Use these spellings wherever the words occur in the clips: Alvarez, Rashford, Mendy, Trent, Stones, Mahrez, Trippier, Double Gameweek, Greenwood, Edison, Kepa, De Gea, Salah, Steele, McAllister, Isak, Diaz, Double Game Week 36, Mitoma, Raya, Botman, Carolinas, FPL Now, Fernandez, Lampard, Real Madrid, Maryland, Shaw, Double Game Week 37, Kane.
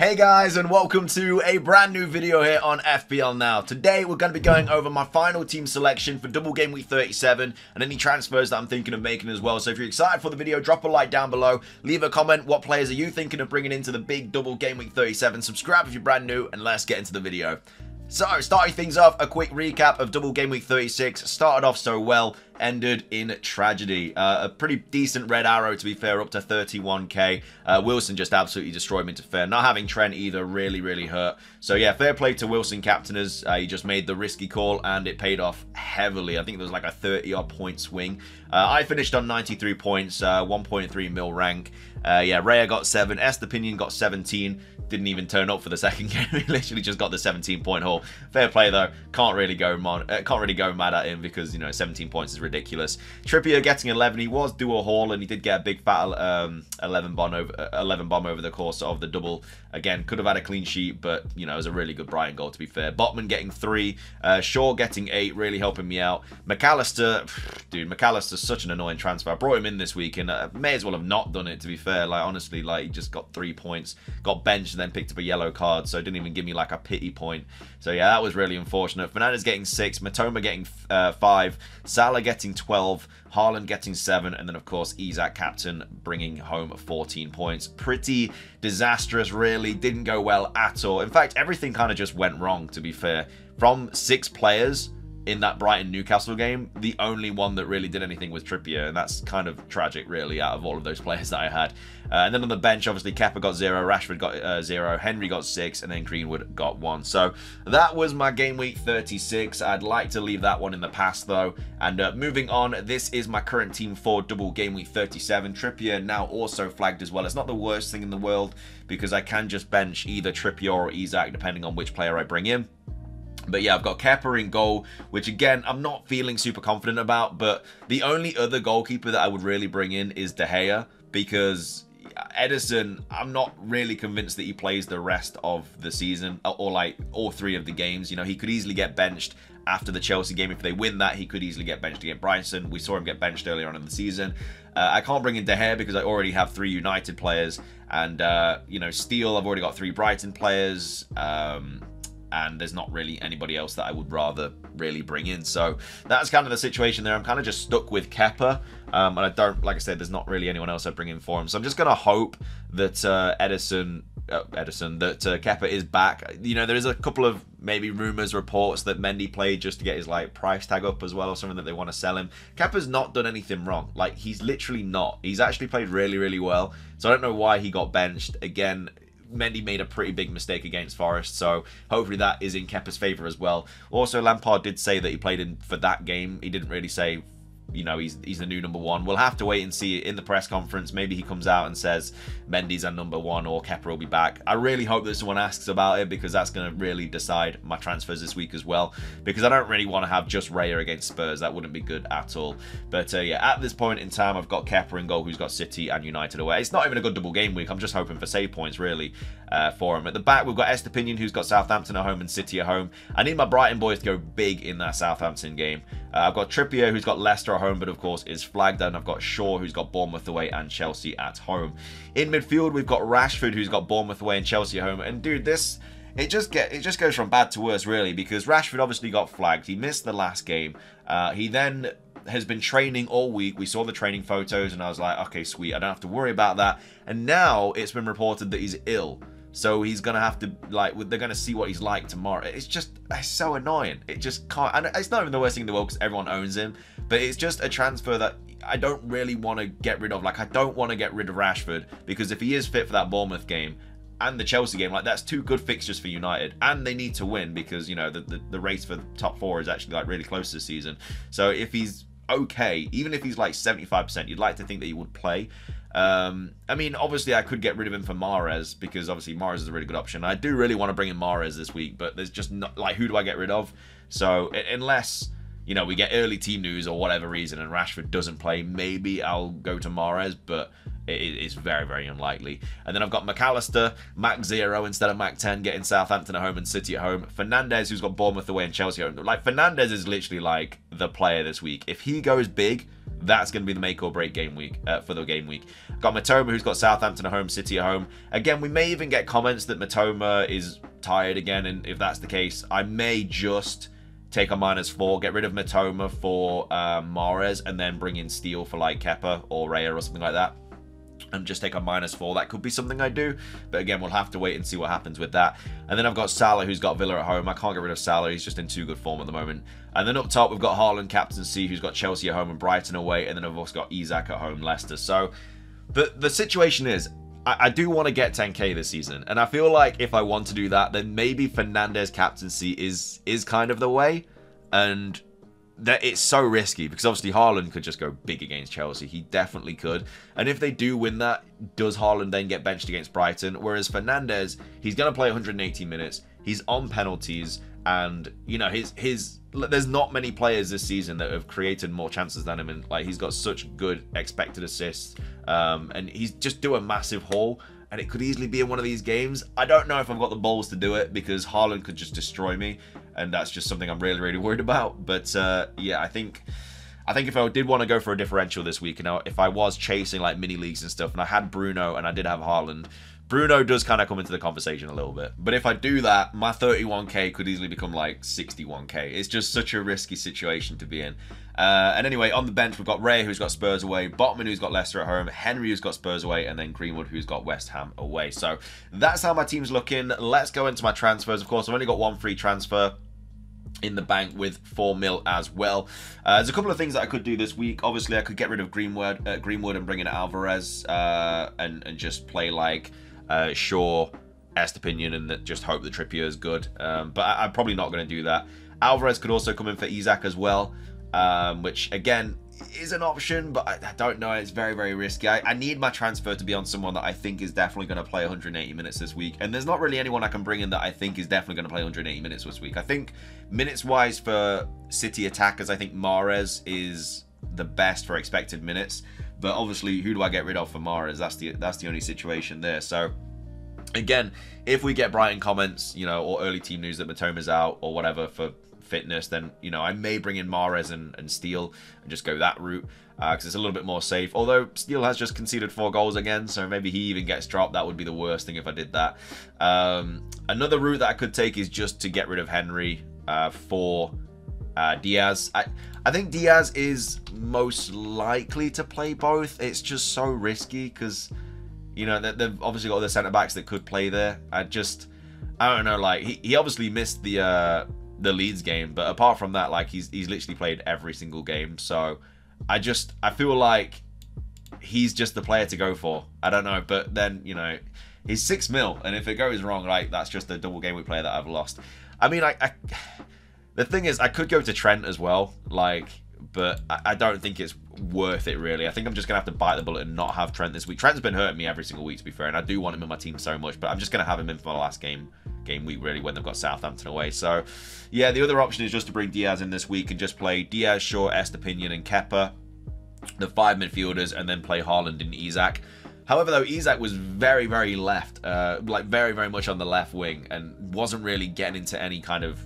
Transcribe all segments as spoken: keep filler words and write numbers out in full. Hey guys, and welcome to a brand new video here on F P L Now. Today we're going to be going over my final team selection for Double Game Week thirty-seven and any transfers that I'm thinking of making as well. So if you're excited for the video, drop a like down below, leave a comment. What players are you thinking of bringing into the big Double Game Week thirty-seven? Subscribe if you're brand new, and let's get into the video. So, starting things off, a quick recap of Double Game Week thirty-six. Started off so well, ended in tragedy. Uh, a pretty decent red arrow, to be fair, up to thirty-one K. Uh, Wilson just absolutely destroyed him, to fair. Not having Trent either really, really hurt. So, yeah, fair play to Wilson captainers. Uh, he just made the risky call, and it paid off heavily. I think there was like a thirty-odd point swing. Uh, I finished on ninety-three points, uh, one point three mil rank. Uh, yeah, Raya got seven. Estepinion got seventeen. Didn't even turn up for the second game. He literally just got the seventeen point haul. Fair play though. Can't really go mon uh, can't really go mad at him because, you know, seventeen points is ridiculous. Trippier getting eleven. He was due a haul and he did get a big fat um, eleven bomb over uh, eleven bomb over the course of the double. Again, could have had a clean sheet, but you know, it was a really good Brighton goal, to be fair. Botman getting three. Uh, Shaw getting eight. Really helping me out. McAllister, pff, dude, McAllister's such an annoying transfer. I brought him in this week and uh, may as well have not done it, to be fair. Like, honestly, like, he just got three points, got benched, and then picked up a yellow card, so it didn't even give me like a pity point. So yeah, that was really unfortunate. Fernandez getting six, Mitoma getting uh, five, Salah getting twelve, Haaland getting seven, and then of course Isak captain bringing home fourteen points. Pretty disastrous, really. Didn't go well at all. In fact, everything kind of just went wrong, to be fair. From six players in that Brighton Newcastle game, the only one that really did anything was Trippier, and that's kind of tragic, really, out of all of those players that I had. Uh, and then on the bench, obviously, Kepa got zero, Rashford got uh, zero, Henry got six, and then Greenwood got one. So that was my game week thirty-six. I'd like to leave that one in the past, though. And uh, moving on, this is my current team for double game week thirty-seven. Trippier now also flagged as well. It's not the worst thing in the world because I can just bench either Trippier or Isak, depending on which player I bring in. But yeah, I've got Kepa in goal, which again, I'm not feeling super confident about. But the only other goalkeeper that I would really bring in is De Gea, because Edison, I'm not really convinced that he plays the rest of the season or like all three of the games. You know, he could easily get benched after the Chelsea game. If they win that, he could easily get benched against Brighton. We saw him get benched earlier on in the season. Uh, I can't bring in De Gea because I already have three United players. And, uh, you know, Steele, I've already got three Brighton players. Um... and there's not really anybody else that I would rather really bring in. So that's kind of the situation there. I'm kind of just stuck with Kepa. Um, and I don't, like I said, there's not really anyone else I'd bring in for him. So I'm just going to hope that uh, Edison, uh, Edison, that uh, Kepa is back. You know, there is a couple of maybe rumors, reports that Mendy played just to get his like price tag up as well, or something, that they want to sell him. Kepa's not done anything wrong. Like, he's literally not. He's actually played really, really well. So I don't know why he got benched. Again, Mendy made a pretty big mistake against Forest, so hopefully that is in Kepa's favour as well. Also, Lampard did say that he played in for that game. He didn't really say, you know, he's he's the new number one. We'll have to wait and see in the press conference. Maybe he comes out and says Mendy's our number one, or Kepa will be back. I really hope that someone asks about it, because that's going to really decide my transfers this week as well, because I don't really want to have just Raya against Spurs. That wouldn't be good at all. But uh, yeah, at this point in time, I've got Kepa in goal, who's got City and United away. It's not even a good double game week. I'm just hoping for save points, really, uh, for him. At the back, we've got Estepinion, who's got Southampton at home and City at home. I need my Brighton boys to go big in that Southampton game. Uh, I've got Trippier, who's got Leicester at home, but of course is flagged, and I've got Shaw, who's got Bournemouth away and Chelsea at home. In midfield, we've got Rashford, who's got Bournemouth away and Chelsea at home. And dude, this it just get it just goes from bad to worse, really, because Rashford obviously got flagged. He missed the last game. Uh, he then has been training all week. We saw the training photos, and I was like, okay, sweet, I don't have to worry about that. And now it's been reported that he's ill. So he's going to have to, like, they're going to see what he's like tomorrow. It's just, it's so annoying. It just can't, and it's not even the worst thing in the world because everyone owns him, but it's just a transfer that I don't really want to get rid of. Like, I don't want to get rid of Rashford, because if he is fit for that Bournemouth game and the Chelsea game, like, that's two good fixtures for United, and they need to win because, you know, the, the, the race for the top four is actually, like, really close this season. So if he's okay, even if he's, like, seventy-five percent, you'd like to think that he would play. Um, I mean, obviously I could get rid of him for Mahrez, because obviously Mahrez is a really good option. I do really want to bring in Mahrez this week, but there's just not, like, who do I get rid of? So unless, you know, we get early team news or whatever reason and Rashford doesn't play, maybe I'll go to Mahrez, but it is very, very unlikely. And then I've got McAllister, Mac zero instead of Mac ten, getting Southampton at home and City at home. Fernandez, who's got Bournemouth away and Chelsea at home. Like, Fernandez is literally like the player this week. If he goes big, That's going to be the make or break game week uh, for the game week. Got Mitoma, who's got Southampton at home, City at home. Again, we may even get comments that Mitoma is tired again, and if that's the case, I may just take a minus four, get rid of Mitoma for uh, Mahrez, and then bring in Steele for like Kepa or Raya or something like that, and just take a minus four. That could be something I do, but again, we'll have to wait and see what happens with that. And then I've got Salah, who's got Villa at home. I can't get rid of Salah. He's just in too good form at the moment. And then up top, we've got Haaland, captaincy, who's got Chelsea at home and Brighton away. And then I've also got Isak at home, Leicester. So the, the situation is, I, I do want to get ten K this season. And I feel like if I want to do that, then maybe Fernandez captaincy is, is kind of the way. And that it's so risky, because obviously Haaland could just go big against Chelsea. He definitely could. And if they do win that, does Haaland then get benched against Brighton? Whereas Fernandez, he's going to play one hundred eighty minutes. He's on penalties. And, you know, his his there's not many players this season that have created more chances than him. And, like, he's got such good expected assists. Um, and he's just do a massive haul. And it could easily be in one of these games. I don't know if I've got the balls to do it, because Haaland could just destroy me, and that's just something I'm really, really worried about. But uh, yeah, I think I think if I did want to go for a differential this week, and you know, if I was chasing like mini leagues and stuff, and I had Bruno and I did have Haaland, Bruno does kind of come into the conversation a little bit. But if I do that, my thirty-one K could easily become like sixty-one K. It's just such a risky situation to be in. Uh, and anyway, on the bench, we've got Raya, who's got Spurs away, Botman, who's got Leicester at home, Henry, who's got Spurs away, and then Greenwood, who's got West Ham away. So that's how my team's looking. Let's go into my transfers. Of course, I've only got one free transfer in the bank with four mil as well. Uh, there's a couple of things that I could do this week. Obviously, I could get rid of Greenwood, uh, Greenwood and bring in Alvarez uh, and, and just play like... Uh, Shaw, Estepinion, and that, just hope that Trippier is good. Um, but I, I'm probably not going to do that. Alvarez could also come in for Isak as well, um, which again is an option, but I, I don't know. It's very, very risky. I, I need my transfer to be on someone that I think is definitely going to play one hundred eighty minutes this week. And there's not really anyone I can bring in that I think is definitely going to play one hundred eighty minutes this week. I think minutes-wise for City attackers, I think Mahrez is the best for expected minutes. But obviously, who do I get rid of for Mahrez? That's the that's the only situation there. So again, if we get Brighton comments, you know, or early team news that Matoma's out or whatever for fitness, then, you know, I may bring in Mahrez and, and Steele and just go that route, because uh, it's a little bit more safe. Although Steele has just conceded four goals again, so maybe he even gets dropped. That would be the worst thing if I did that. Um, another route that I could take is just to get rid of Henry uh, for... Uh, Diaz. I, I think Diaz is most likely to play both. It's just so risky because, you know, they, they've obviously got other centre-backs that could play there. I just, I don't know, like, he, he obviously missed the uh, the Leeds game, but apart from that, like, he's, he's literally played every single game. So I just, I feel like he's just the player to go for. I don't know, but then, you know, he's six mil, and if it goes wrong, like, that's just a double game week player that I've lost. I mean, I... I The thing is, I could go to Trent as well, like, but I don't think it's worth it, really. I think I'm just going to have to bite the bullet and not have Trent this week. Trent's been hurting me every single week, to be fair, and I do want him in my team so much, but I'm just going to have him in for my last game, game week, really, when they've got Southampton away. So, yeah, the other option is just to bring Diaz in this week and just play Diaz, Shaw, Estepinion, and Kepa, the five midfielders, and then play Haaland and Isak. However, though, Isak was very, very left, uh, like, very, very much on the left wing and wasn't really getting into any kind of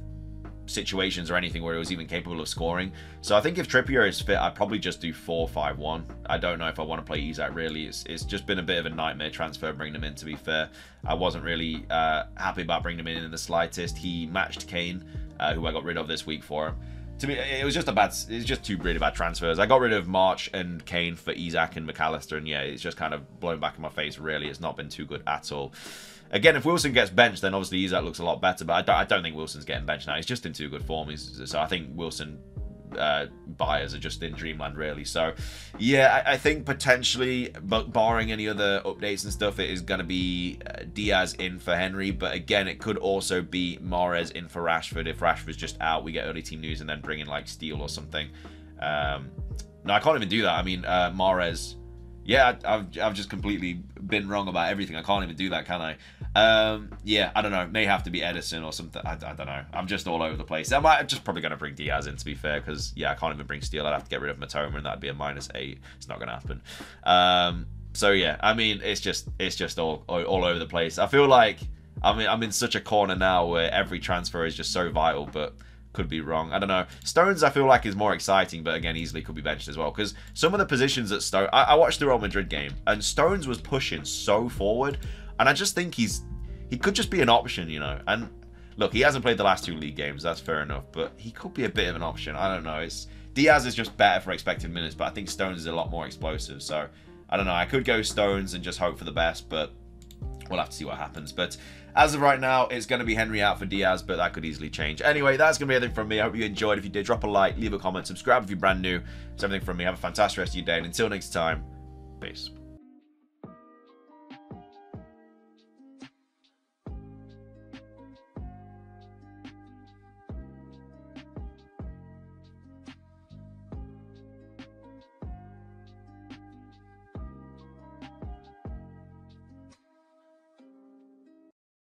situations or anything where it was even capable of scoring. So I think if Trippier is fit, I'd probably just do four five one. I don't know if I want to play Isak, really. It's, it's just been a bit of a nightmare transfer bringing him in, to be fair. I wasn't really uh, happy about bringing him in in the slightest. He matched Kane, uh, who I got rid of this week for him. To me, it was just a bad, it's just two really bad transfers. I got rid of March and Kane for Isak and McAllister, and yeah, it's just kind of blown back in my face, really. It's not been too good at all. Again, if Wilson gets benched, then obviously Isak looks a lot better, but I don't, I don't think Wilson's getting benched now. He's just in too good form. He's, so I think Wilson uh, buyers are just in dreamland, really. So yeah, I, I think potentially, but barring any other updates and stuff, it is going to be Diaz in for Henry. But again, it could also be Mahrez in for Rashford. If Rashford's just out, we get early team news and then bring in like Steele or something. Um, no, I can't even do that. I mean, uh, Mahrez... Yeah, I've, I've just completely been wrong about everything. I can't even do that, can I? Um, yeah, I don't know. May have to be Edison or something. I, I don't know. I'm just all over the place. I might, I'm just probably going to bring Diaz in, to be fair, because, yeah, I can't even bring Steele. I'd have to get rid of Mitoma, and that'd be a minus eight. It's not going to happen. Um, so, yeah, I mean, it's just it's just all, all, all over the place. I feel like I mean, I'm in such a corner now where every transfer is just so vital, but Could be wrong. I don't know. Stones, I feel like, is more exciting, but again, easily could be benched as well. Because some of the positions that Stones... I, I watched the Real Madrid game, and Stones was pushing so forward. And I just think he's... He could just be an option, you know. And look, he hasn't played the last two league games. That's fair enough. But he could be a bit of an option. I don't know. It's Diaz is just better for expected minutes, but I think Stones is a lot more explosive. So, I don't know. I could go Stones and just hope for the best, but... We'll have to see what happens. But as of right now, it's going to be Henry out for Diaz, but that could easily change. Anyway, that's going to be everything from me. I hope you enjoyed. If you did, drop a like, leave a comment, subscribe if you're brand new. It's everything from me. Have a fantastic rest of your day. And until next time, peace.